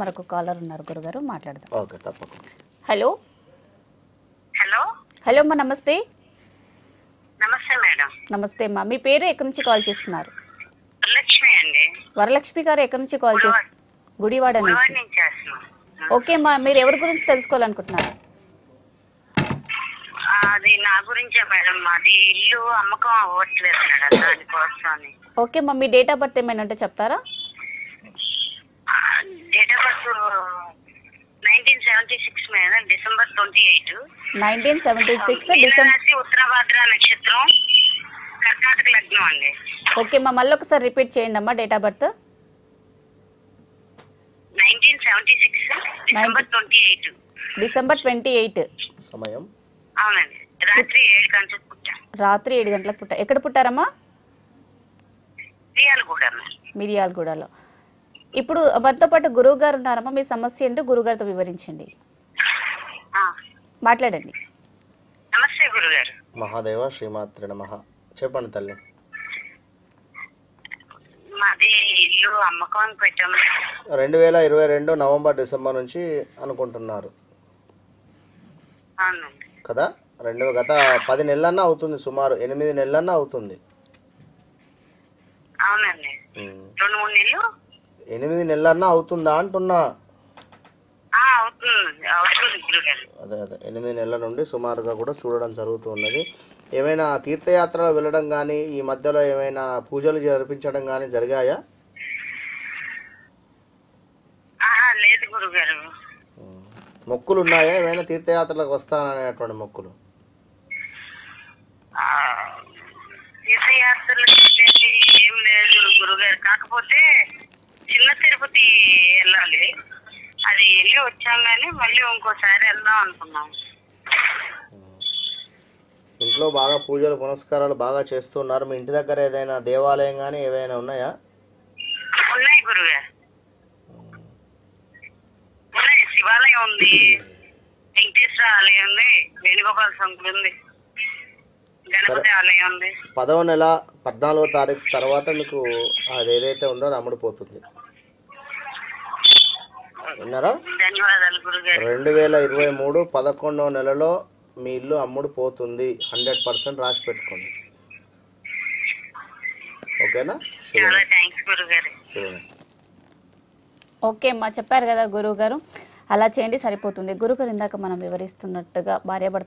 मरొక caller ఉన్నారు గురుగారు మాట్లాడదాం ఓకే తప్పకుండా హలో హలో హలో మా నమస్తే నమస్తే మేడం నమస్తే మా మీ పేరు ఎక్కడి నుంచి కాల్ చేస్తున్నారు లక్ష్మి అండి వరలక్ష్మి గారు ఎక్కడి నుంచి కాల్ చేస్తున్నారు గుడివాడ నుంచి ఓకే మా మీరు ఎవరి గురించి తెలుసుకోవాలనుకుంటున్నారు అది నా గురించే మేడం మాది ఇల్లు అమ్మకం అవ్వట్లేదు మేడం దాని కోసమని ఓకే మా మీ డేట్ ఆఫ్ బర్త్ ఏమన్నంటే చెప్తారా 1976 में ना दिसंबर 28 1976 दिसंबर उत्तराभाद्रा नक्षत्र कर्नाटक लग्न वाले ओके मां మళ్ళీ ఒకసారి రిపీట్ చేయండి అమ్మ డేట్ ఆఫ్ బర్త్ 1976 డిసెంబర్ 28 సమయం అవునండి రాత్రి 7 గంటలకు పుట్ట ఎక్కడ పుట్టారమ్మా మిరియాలగూడలో ఇప్పుడు అబద్ధ పట్టు గురువు గారు ఉన్నారమ్మ మీ సమస్య ఏంటో గురువు గారితో వివరించండి మాట్లాడండి నమస్తే గురువు గారు మహాదేవ శ్రీమాత్రే నమః చెప్పండి తల్లి మాది ఇల్లు అమ్మకం పెట్టాం 2022 నవంబర్ డిసెంబర్ నుంచి అనుకుంటున్నారు అవునండి కదా గత 10 నెలలన్నా అవుతుంది సుమారు 8 నెలలన్నా అవుతుంది అవునండి 2-3 నెలలు 8 నెలలన్నా అవుతుందా అంటున్నా అదే అదే 8 నెలల నుండి సుమారుగా కూడా చూడడం జరుగుతున్నది ఏమైనా తీర్థయాత్రలు వెళ్ళడం గాని ఈ మధ్యలో ఏమైనా పూజలు జరిపించడం గాని జరిగాయా లేదు గురుగారు మొక్కులు ఉన్నాయా ఏమైనా తీర్థయాత్రలకు వస్తాననేటువంటి మొక్కులు తీర్థయాత్రలకు ఏం లేదు గురుగారు కాకపోతే చిన్న తిరుపతి వెళ్ళాలి అది వెళ్ళి వచ్చాం కానీ మళ్ళీ ఇంకోసారి వెళ్దాం అనుకున్నాం ఇంట్లో బాగా పూజలు పునస్కారాలు బాగా చేస్తున్నారు మీ ఇంటి దగ్గర ఏదైనా దేవాలయం కానీ ఏవైనా ఉన్నాయా ఉన్నాయి గురుగారు శివాలయం ఉంది వెంకటేశ్వర ఆలయం ఉంది వేణుగోపాల స్వామి ఉంది గణపతి ఆలయం ఉంది 10వ నెల 14వ తారీఖు తర్వాత మీకు అది ఏదైతే ఉందో అది అమ్ముడుపోతుంది విన్నారా 2023 11వ నెలలో మీ ఇల్లు అమ్ముడుపోతుంది 100% రాసి పెట్టుకోండి ఓకేనా చాలా థాంక్స్ గురుగారు ఓకే అమ్మా చెప్పారు కదా గురుగారు అలా చేయండి సరిపోతుంది గురుగారు ఇందాక మనం వివరిస్తున్నట్టుగా భార్య